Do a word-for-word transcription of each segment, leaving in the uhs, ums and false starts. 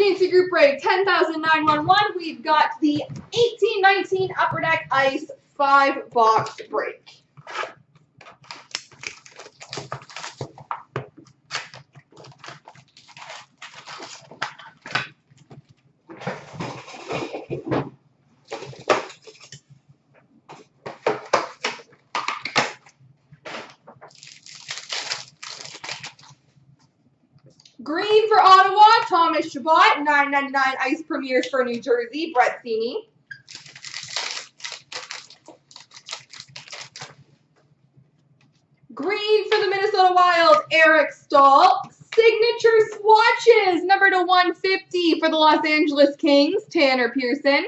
into group break ten thousand nine eleven. We've got the eighteen nineteen Upper Deck Ice five box break. Green for Ottawa, Thomas Chabot, nine ninety-nine Ice Premiers for New Jersey, Brett Cini. Green for the Minnesota Wild, Eric Staal. Signature swatches, number to one fifty for the Los Angeles Kings, Tanner Pearson.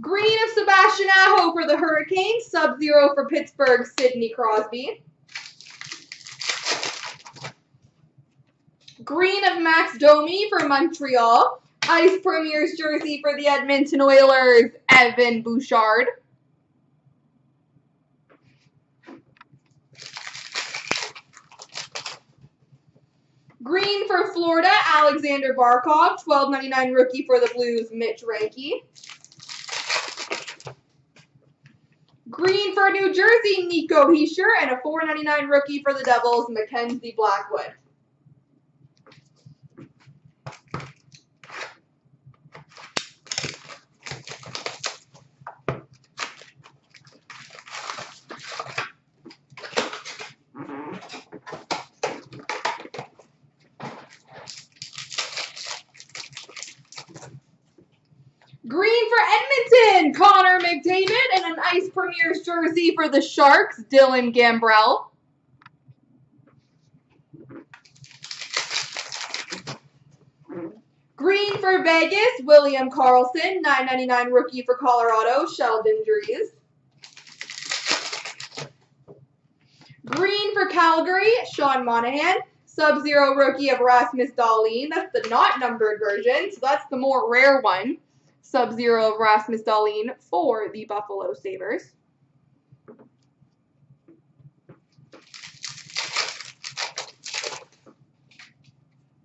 Green of Sebastian Aho for the Hurricanes, Sub-Zero for Pittsburgh, Sidney Crosby. Green of Max Domi for Montreal, Ice Premier's jersey for the Edmonton Oilers, Evan Bouchard. Green for Florida, Alexander Barkov, twelve ninety-nine rookie for the Blues, Mitch Rankin. Green for New Jersey, Nico Heischer, and a four ninety-nine rookie for the Devils, Mackenzie Blackwood. Green for Edmonton, Connor McDavid, and an Ice Premier's jersey for the Sharks, Dylan Gambrell. Green for Vegas, William Carlson, nine ninety-nine rookie for Colorado, Sheldon Drees. Green for Calgary, Sean Monahan, Sub-Zero rookie of Rasmus Dahlin. That's the not numbered version, so that's the more rare one. Sub-Zero of Rasmus Dahlin for the Buffalo Sabres.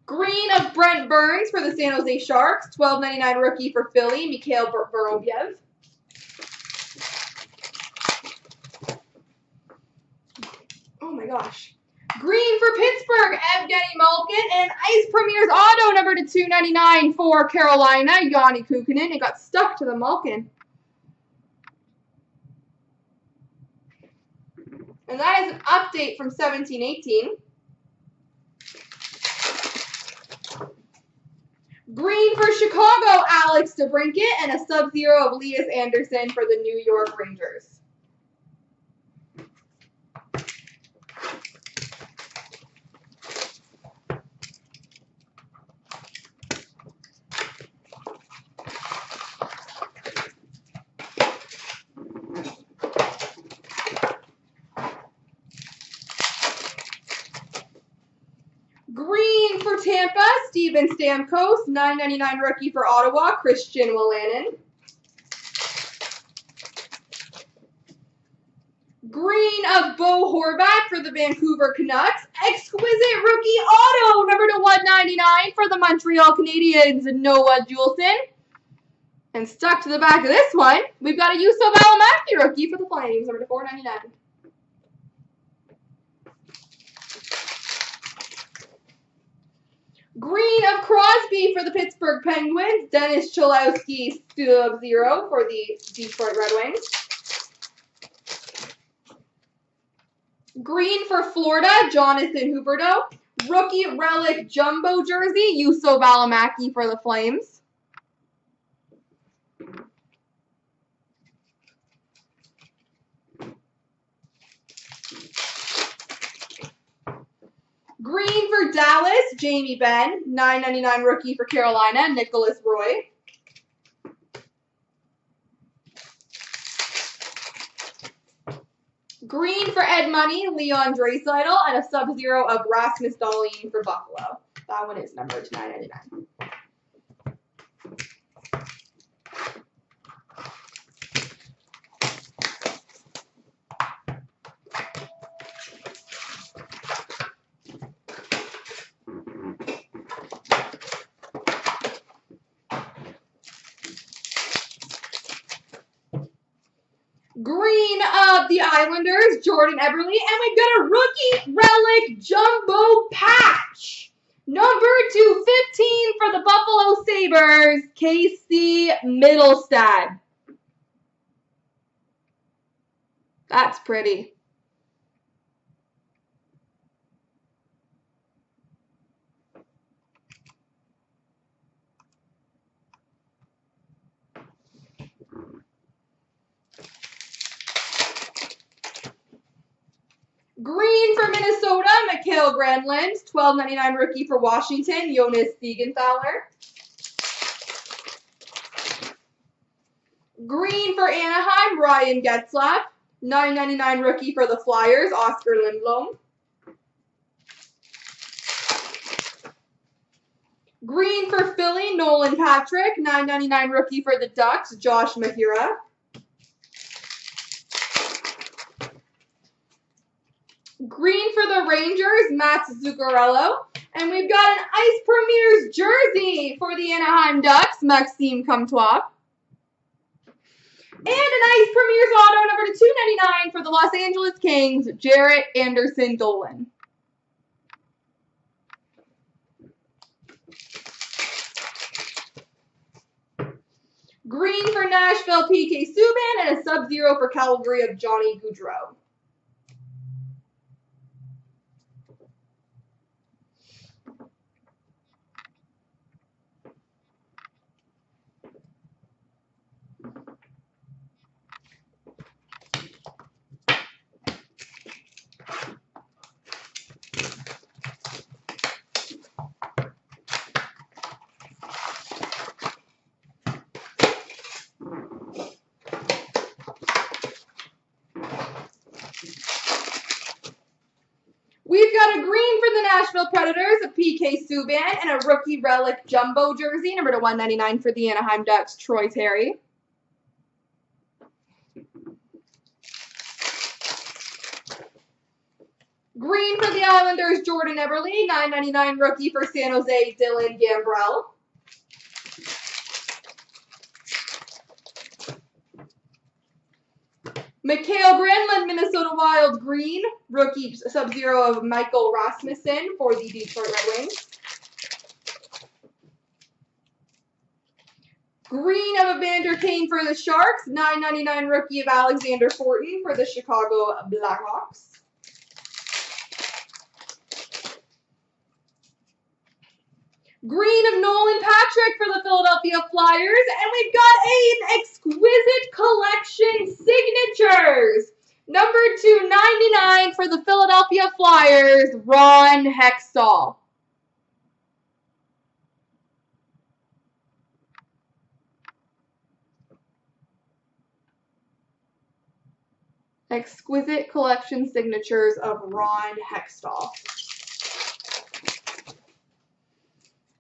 Green of Brent Burns for the San Jose Sharks, twelve ninety-nine rookie for Philly, Mikhail Vorobiev. Oh my gosh. Green for Pittsburgh, Evgeny Malkin, and Ice Premier's auto number to two ninety-nine for Carolina, Yanni Kukkonen. It got stuck to the Malkin. And that is an update from seventeen eighteen. Green for Chicago, Alex DeBrinkit, and a Sub-Zero of Elias Anderson for the New York Rangers. Green for Tampa, Steven Stamkos, nine ninety-nine rookie for Ottawa, Christian Wolanin. Green of Bo Horvat for the Vancouver Canucks, exquisite rookie auto, number to one ninety-nine for the Montreal Canadiens, Noah Juleson. And stuck to the back of this one, we've got a Yusuf Alamaki rookie for the Flames, number to four ninety-nine. Green of Crosby for the Pittsburgh Penguins, Dennis Cholowski, Sub-Zero for the Detroit Red Wings. Green for Florida, Jonathan Huberdeau. Rookie Relic Jumbo jersey, Yusuf Alamaki for the Flames. Green for Dallas, Jamie Benn, nine ninety-nine rookie for Carolina, Nicholas Roy. Green for Ed Money, Leon Draisaitl, and a Sub-Zero of Rasmus Dahlin for Buffalo. That one is numbered to nine ninety-nine. Green of the Islanders, Jordan Eberle. And we got a Rookie Relic Jumbo Patch. Number two fifteen for the Buffalo Sabres, K C Middlestad. That's pretty. Green for Minnesota, Mikael Granlund. twelve ninety-nine rookie for Washington, Jonas Siegenthaler. Green for Anaheim, Ryan Getzlaf. nine ninety-nine rookie for the Flyers, Oscar Lindblom. Green for Philly, Nolan Patrick. nine ninety-nine rookie for the Ducks, Josh Mahira. Green for the Rangers, Mats Zuccarello. And we've got an Ice Premier's jersey for the Anaheim Ducks, Maxime Comtois. And an Ice Premier's auto number to two ninety-nine for the Los Angeles Kings, Jarrett Anderson Dolan. Green for Nashville, P K Subban, and a sub-zero for Calgary of Johnny Gaudreau. We've got a green for the Nashville Predators, a P K Subban, and a Rookie Relic Jumbo jersey, number to one ninety-nine for the Anaheim Ducks, Troy Terry. Green for the Islanders, Jordan Eberle, nine ninety-nine rookie for San Jose, Dylan Gambrell. Mikael Granlund, Minnesota Wild, green. Rookie sub-zero of Michael Rasmussen for the Detroit Red Wings. Green of Evander Kane for the Sharks. nine ninety-nine rookie of Alexander Fortin for the Chicago Blackhawks. Green of Nolan Patrick for the Philadelphia Flyers. And we've got an exquisite collection signatures. Number two ninety-nine for the Philadelphia Flyers, Ron Hextall. Exquisite collection signatures of Ron Hextall.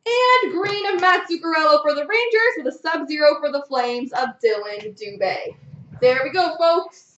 And green of Mats Zuccarello for the Rangers with a sub-zero for the Flames of Dylan Dubé. There we go, folks.